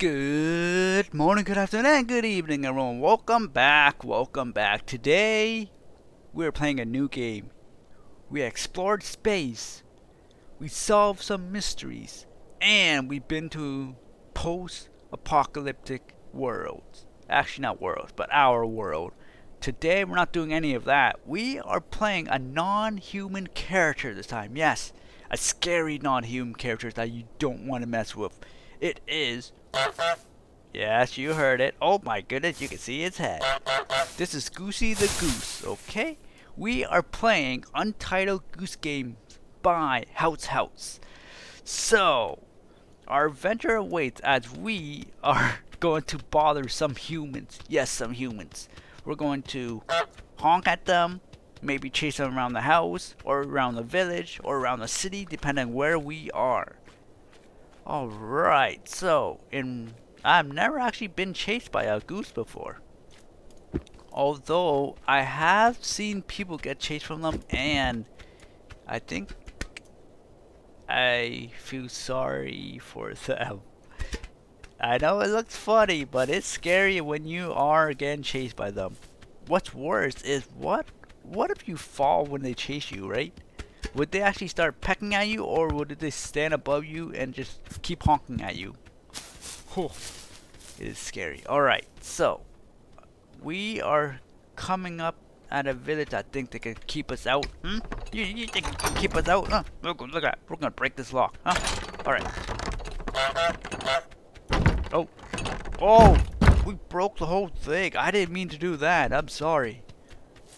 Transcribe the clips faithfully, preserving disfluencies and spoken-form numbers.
Good morning, good afternoon, and good evening, everyone. Welcome back, welcome back. Today, we're playing a new game. We explored space, we solved some mysteries, and we've been to post-apocalyptic worlds. Actually, not worlds, but our world. Today, we're not doing any of that. We are playing a non-human character this time. Yes, a scary non-human character that you don't want to mess with. It is... Yes, you heard it. Oh my goodness, you can see its head. This is Goosey the Goose, okay? We are playing Untitled Goose Game by House House. So, our adventure awaits as we are going to bother some humans. Yes, some humans. We're going to honk at them, maybe chase them around the house, or around the village, or around the city, depending on where we are. Alright, so, in, I've never actually been chased by a goose before. Although, I have seen people get chased from them, and I think I feel sorry for them. I know it looks funny, but it's scary when you are getting chased by them. What's worse is, what, what if you fall when they chase you, right? Would they actually start pecking at you, or would they stand above you and just keep honking at you? Oh, it is scary. Alright, so we are coming up at a village. I think they can keep us out. Hmm? You, you think they can keep us out? Huh? Look, look at that. We're gonna break this lock. Huh? Alright. Oh. Oh! We broke the whole thing. I didn't mean to do that. I'm sorry.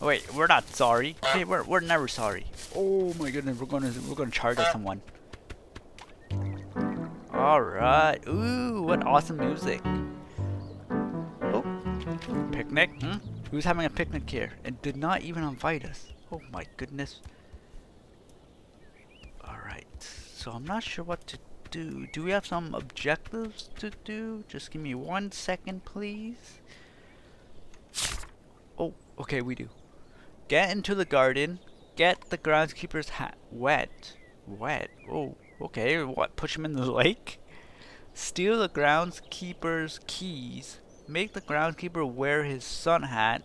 Oh, wait, we're not sorry. Hey, we're we're never sorry. Oh my goodness, we're gonna we're gonna charge at someone. All right. Ooh, what awesome music. Oh, picnic. Hmm? Who's having a picnic here and did not even invite us? Oh my goodness. All right. So I'm not sure what to do. Do we have some objectives to do? Just give me one second, please. Oh, okay, we do. Get into the garden. Get the groundskeeper's hat wet. Wet? Oh, okay. What? Push him in the lake? Steal the groundskeeper's keys. Make the groundskeeper wear his sun hat.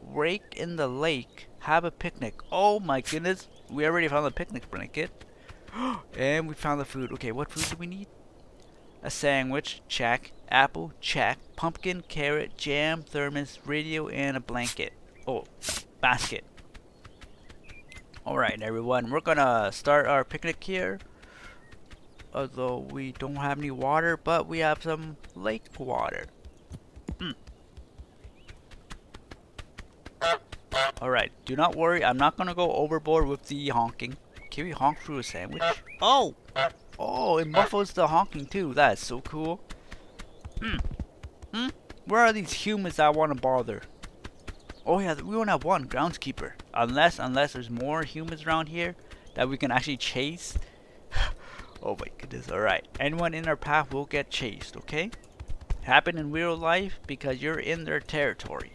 Rake in the lake. Have a picnic. Oh my goodness. We already found the picnic blanket. And we found the food. Okay, what food do we need? A sandwich. Check. Apple. Check. Pumpkin. Carrot. Jam. Thermos. Radio. And a blanket. Oh, basket. Alright everyone, we're gonna start our picnic here. Although we don't have any water, but we have some lake water. Mm. Alright, do not worry, I'm not gonna go overboard with the honking. Can we honk through a sandwich? Oh! Oh, it muffles the honking too, that is so cool. Mm. Mm? Where are these humans that I want to bother? Oh yeah, we only have one groundskeeper. Unless, unless there's more humans around here that we can actually chase. Oh my goodness, alright. Anyone in our path will get chased, okay? Happen in real life because you're in their territory.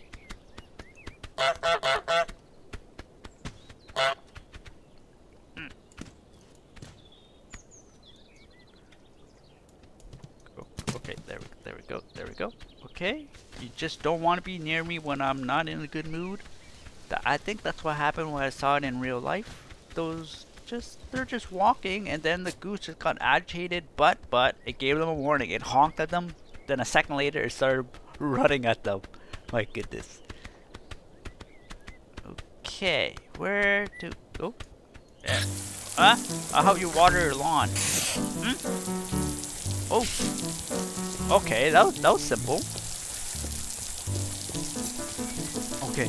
Mm. Oh, okay, there we, there we go, there we go. Okay, you just don't want to be near me when I'm not in a good mood. Th I think that's what happened when I saw it in real life. Those just, they're just walking and then the goose just got agitated, but, but it gave them a warning. It honked at them, then a second later it started running at them. My goodness. Okay, where to, oh. Yeah. Huh? Uh, how you water your lawn. Hmm? Oh. Okay, that was, that was simple. Okay,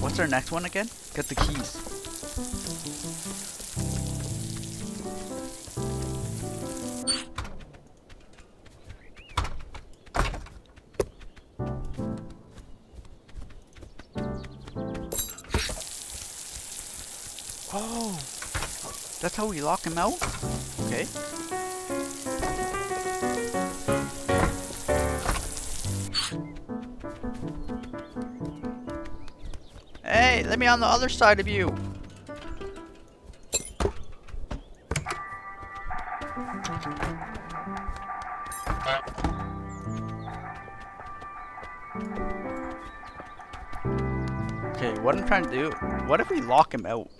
what's our next one again? Get the keys. Oh, that's how we lock him out? Okay. Hey, let me on the other side of you. what I'm trying to do. What if we lock him out?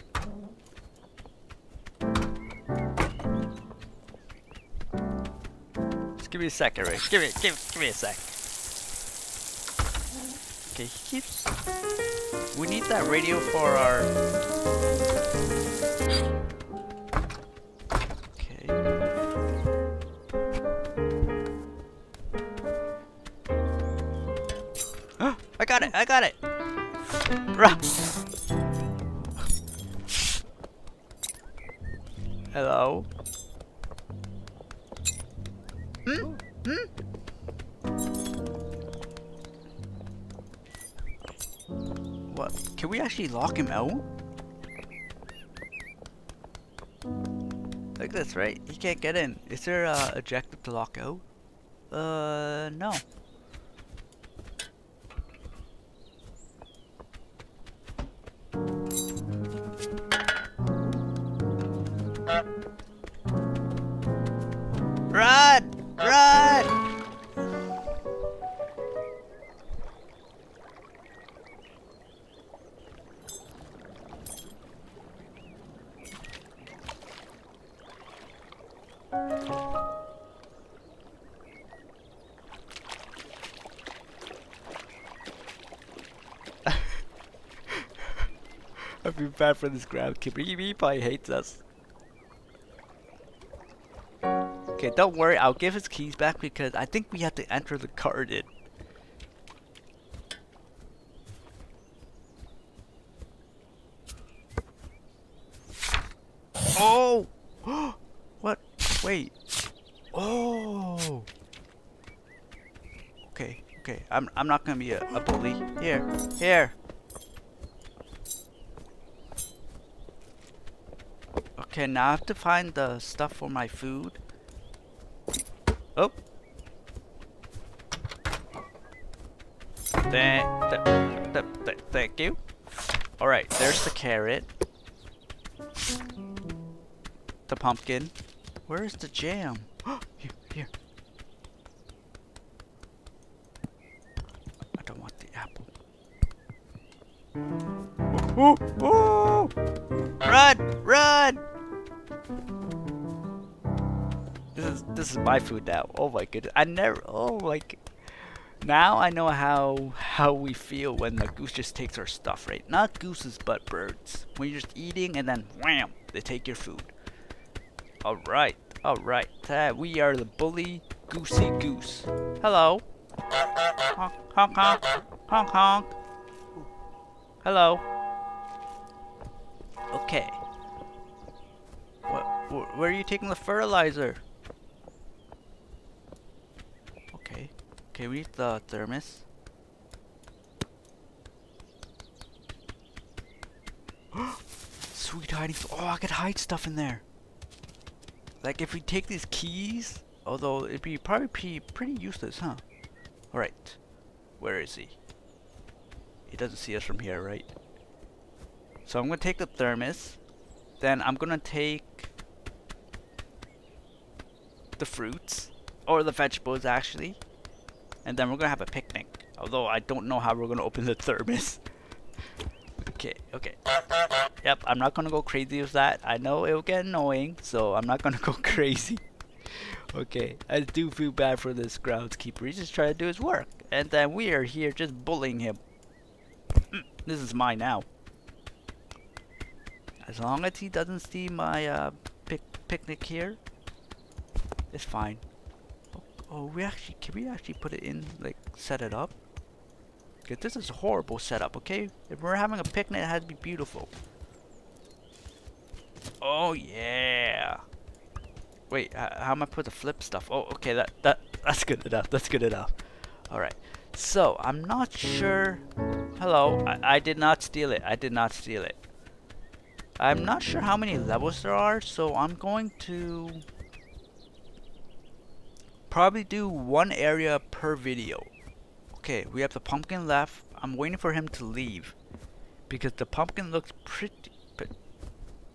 Just give me a sec, Eric. Give me, give, give me a sec. Okay, he keeps. We need that radio for our. Okay. Oh, I got it! I got it! Hello? Hmm? Hmm? What? Can we actually lock him out? Like this, right? He can't get in. Is there a objective to lock out? Uh, no. Run! Run! I feel bad for this groundkeeper. He probably hates us. Okay, don't worry, I'll give his keys back because I think we have to enter the garden. Oh! What? Wait. Oh! Okay, okay. I'm I'm not gonna be a, a bully. Here, here. Okay, now I have to find the stuff for my food. Oh. Th th th th thank you. Alright, there's the carrot. The pumpkin. Where's the jam? Here, here. I don't want the apple. Ooh, ooh! Run! Run! This is this is my food now. Oh my goodness! I never. Oh like, now I know how how we feel when the goose just takes our stuff, right? Not gooses, but birds. When you're just eating and then wham, they take your food. All right, all right. Uh, we are the bully Goosey Goose. Hello. Honk honk honk honk honk. Hello. Okay. What? Wh where are you taking the fertilizer? Okay, we need the thermos. Sweet hiding. Oh, I could hide stuff in there. Like if we take these keys, although it'd be probably pretty, pretty useless, huh? Alright. Where is he? He doesn't see us from here, right? So I'm gonna take the thermos. Then I'm gonna take the fruits. Or the vegetables, actually. And then we're gonna have a picnic. Although I don't know how we're gonna open the thermos. Okay, okay. Yep, I'm not gonna go crazy with that. I know it'll get annoying, so I'm not gonna go crazy. Okay, I do feel bad for this groundskeeper. He's just trying to do his work. And then we are here just bullying him. This is mine now. As long as he doesn't see my uh, pic picnic here, it's fine. Oh, we actually, can we actually put it in, like, set it up? Okay, this is a horrible setup, okay? If we're having a picnic, it has to be beautiful. Oh, yeah. Wait, how am I put the flip stuff? Oh, okay, that, that, that's good enough, that's good enough. Alright, so, I'm not sure. Hello, I, I did not steal it, I did not steal it. I'm not sure how many levels there are, so I'm going to probably do one area per video. Okay, we have the pumpkin left. I'm waiting for him to leave because the pumpkin looks pretty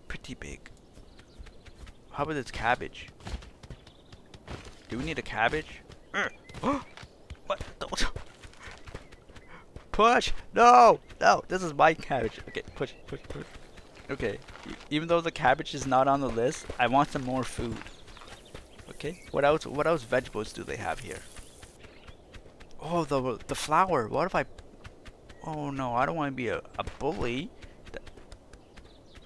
pretty big. How about this cabbage? Do we need a cabbage? What? Push! No! No! This is my cabbage. Okay, push, push, push. Okay, even though the cabbage is not on the list, I want some more food. Okay, what else? What else vegetables do they have here? Oh, the the flower. What if I? Oh no, I don't want to be a, a bully.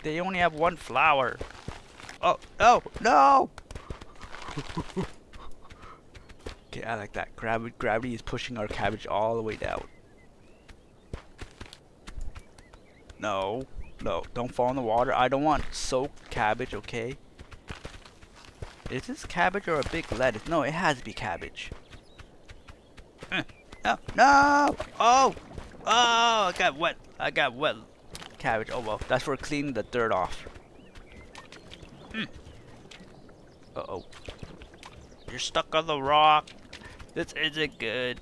They only have one flower. Oh no, no! Okay, I like that. Gravi- gravity is pushing our cabbage all the way down. No, no, don't fall in the water. I don't want soaked cabbage. Okay. Is this cabbage or a big lettuce? No, it has to be cabbage. Mm. No, no! Oh, oh! I got wet. I got wet cabbage. Oh well, that's for cleaning the dirt off. Mm. Uh oh. You're stuck on the rock. This isn't good.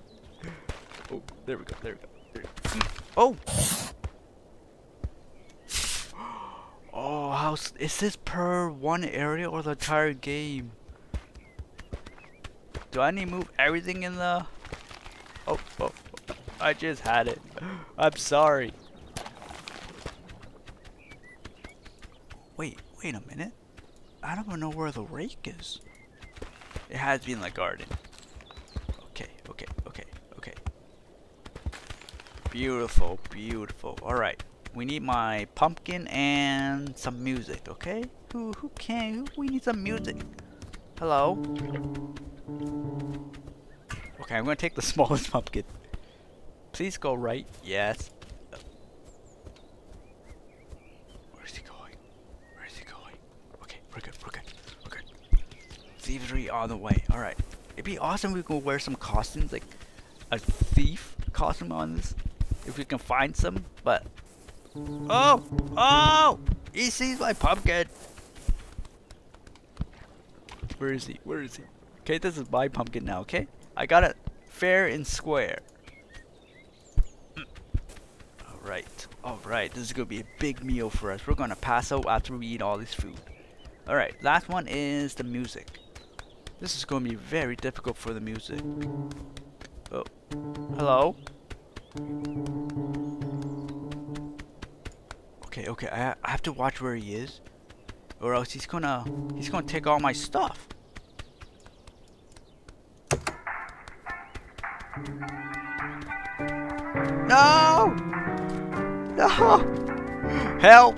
Oh, there we go. There we go. There we go. Oh. Oh, how is this per one area or the entire game? Do I need to move everything in the? Oh, oh, oh, I just had it. I'm sorry. Wait, wait a minute. I don't even know where the rake is. It has been in the garden. Okay, okay, okay, okay. Beautiful, beautiful. All right, we need my pumpkin and some music. Okay, who who can? Who, we need some music. Hello. Okay, I'm gonna take the smallest pumpkin. Please go right. Yes. Where's he going? Where's he going? Okay, we're good. We're good. We're good. Thievery on the way. All right. It'd be awesome if we could wear some costumes, like a thief costume on this, if we can find some. But oh, oh! He sees my pumpkin. Where is he? Where is he? Okay, this is my pumpkin now. Okay, I got it fair and square. Mm. All right, all right. This is gonna be a big meal for us. We're gonna pass out after we eat all this food. All right, last one is the music. This is gonna be very difficult for the music. Oh, hello. Okay, okay, I, I have to watch where he is, or else he's gonna, he's gonna take all my stuff. No! No! Help!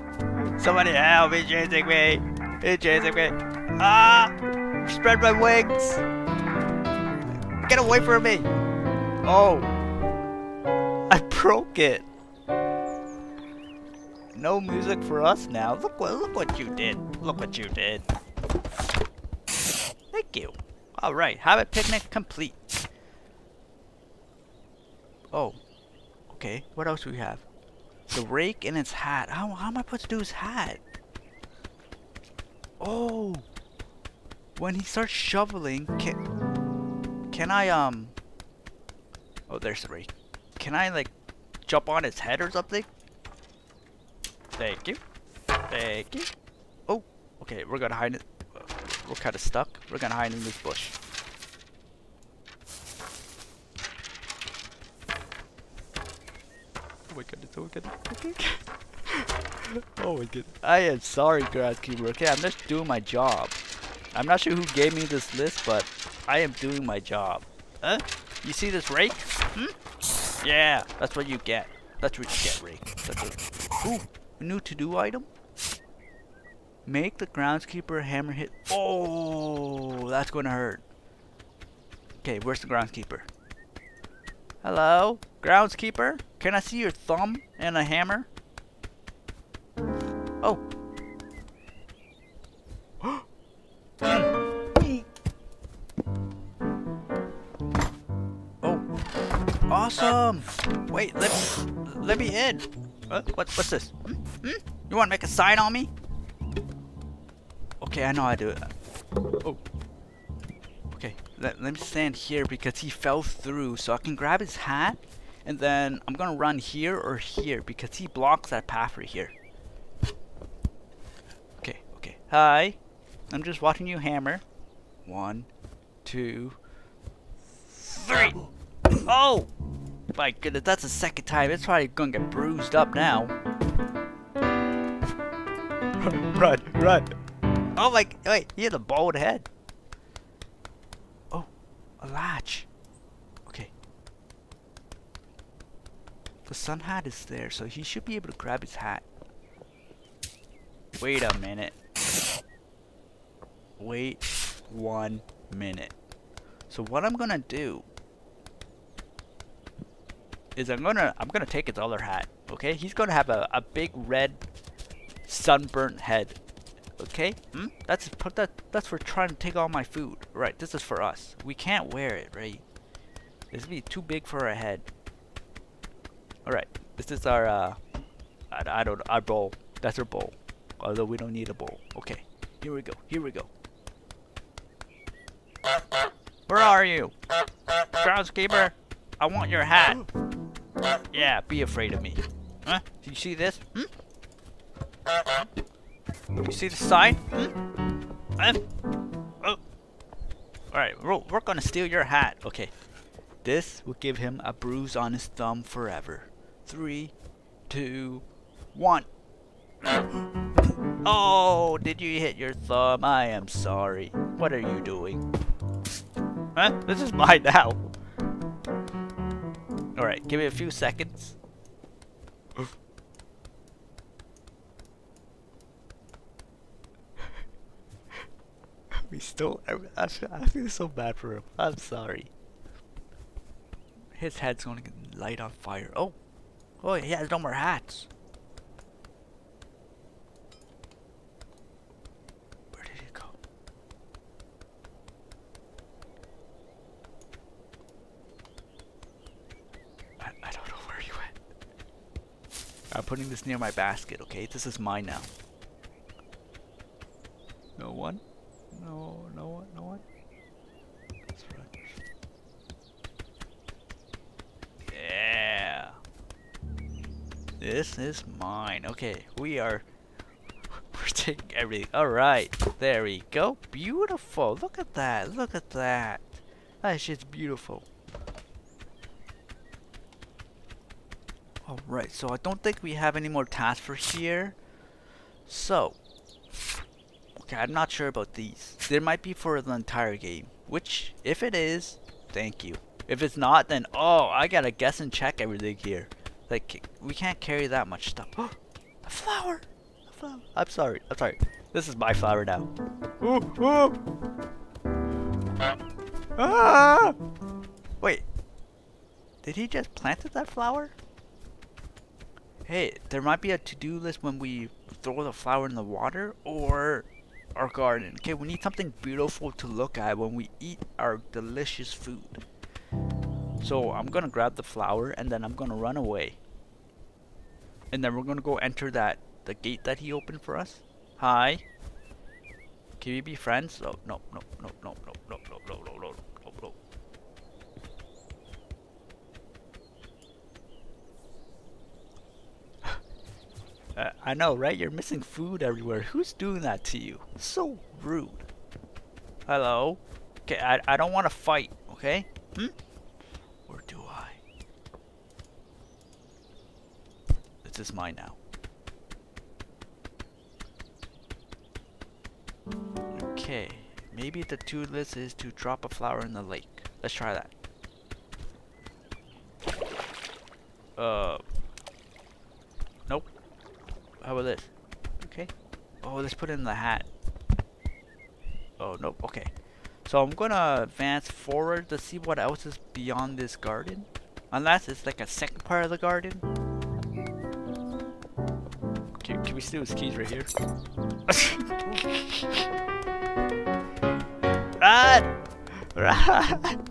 Somebody help, he's chasing me! He's chasing me! Ah! Spread my wings! Get away from me! Oh! I broke it! No music for us now. Look what look what you did. Look what you did. Thank you. All right, habit picnic complete. Oh, okay. What else do we have? The rake and its hat. How how am I supposed to do his hat? Oh, when he starts shoveling, can can I um? Oh, there's the rake. Can I like jump on his head or something? Thank you. Thank you. Oh, okay. We're gonna hide it. We're kind of stuck. We're gonna hide in this bush. Oh my goodness! Oh my goodness! Oh my goodness! I am sorry, Grasskeeper. Okay, I'm just doing my job. I'm not sure who gave me this list, but I am doing my job. Huh? You see this rake? Hmm? Yeah, that's what you get. That's what you get, rake. That's what. Ooh. New to-do item? Make the groundskeeper hammer hit. Oh, that's gonna hurt. Okay, where's the groundskeeper? Hello, groundskeeper? Can I see your thumb and a hammer? Oh. Oh. Awesome. Wait, let let me in. Uh, what, what's this? Hmm? Hmm? You want to make a sign on me? Okay, I know how to do it. Oh. Okay, let, let me stand here because he fell through. So I can grab his hat. And then I'm going to run here or here because he blocks that path right here. Okay, okay. Hi. I'm just watching you hammer. One, two, three. Oh! My goodness, that's the second time. It's probably gonna get bruised up now. Run, run. Oh my, wait, he had a bald head. Oh, a latch. Okay. The sun hat is there, so he should be able to grab his hat. Wait a minute. Wait one minute. So what I'm gonna do is I'm gonna I'm gonna take his other hat. Okay, he's gonna have a, a big red sunburnt head. Okay, hmm? That's put that that's for trying to take all my food. Right, this is for us. We can't wear it, right? This would be too big for our head. Alright, this is our uh I, I don't our bowl. That's our bowl. Although we don't need a bowl. Okay. Here we go, here we go. Where are you? Groundskeeper, I want your hat. Yeah, be afraid of me. Huh? Do you see this? Hmm? You see the sign? Hmm? Huh? Oh. Alright, we're, we're gonna steal your hat. Okay. This will give him a bruise on his thumb forever. Three, two, one. Oh, did you hit your thumb? I am sorry. What are you doing? Huh? This is mine now. Alright, give me a few seconds. We still... I, I, I feel so bad for him. I'm sorry. His head's gonna light on fire. Oh! Oh, he has no more hats. Where did he go? I, I don't know where he went. I'm putting this near my basket, okay? This is mine now. No one? No, no one, no one. That's right. Yeah. This is mine. Okay, we are. We're taking everything. All right, there we go. Beautiful. Look at that. Look at that. That shit's beautiful. All right. So I don't think we have any more tasks for here. So. Okay, I'm not sure about these. There might be for the entire game. Which, if it is, thank you. If it's not, then, oh, I gotta guess and check everything here. Like, we can't carry that much stuff. Oh, a flower! A flower! I'm sorry, I'm sorry. This is my flower now. Ooh, ooh! Ah! Wait. Did he just plant that flower? Hey, there might be a to-do list when we throw the flower in the water, or... our garden. Okay, we need something beautiful to look at when we eat our delicious food. So I'm gonna grab the flower and then I'm gonna run away. And then we're gonna go enter that the gate that he opened for us. Hi. Can we be friends? Oh no no no no no no no no no no no no. Uh, I know, right? You're missing food everywhere. Who's doing that to you? So rude. Hello? Okay, I, I don't want to fight, okay? Hmm? Or do I? This is mine now. Okay. Maybe the to-do list is to drop a flower in the lake. Let's try that. Uh... Nope. How about this? Okay. Oh, let's put it in the hat. Oh, nope. Okay. So I'm gonna advance forward to see what else is beyond this garden. Unless it's like a second part of the garden. Can, can we steal his keys right here? Run! Run!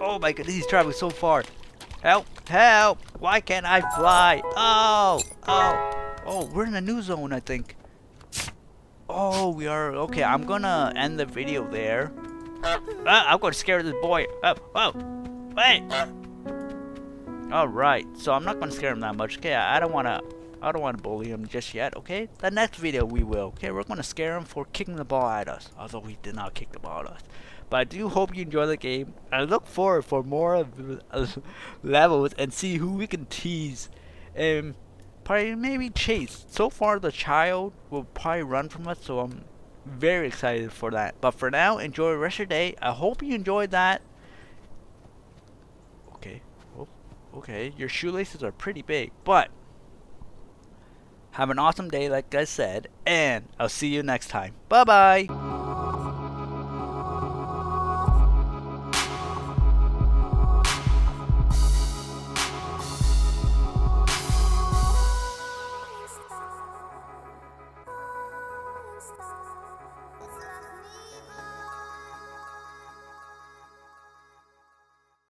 Oh my goodness, he's traveling so far. Help! Help! Why can't I fly? Oh! Oh! Oh, we're in a new zone, I think. Oh, we are. Okay, I'm gonna end the video there. Uh, I'm gonna scare this boy. Oh, oh! Wait! Alright, so I'm not gonna scare him that much. Okay, I don't wanna... I don't want to bully him just yet, okay? The next video we will, okay? We're going to scare him for kicking the ball at us, although he did not kick the ball at us. But I do hope you enjoy the game. I look forward for more levels and see who we can tease and probably maybe chase. So far, the child will probably run from us, so I'm very excited for that. But for now, enjoy the rest of your day. I hope you enjoyed that. Okay. Oh, okay. Your shoelaces are pretty big, but have an awesome day, like I said, and I'll see you next time. Bye-bye.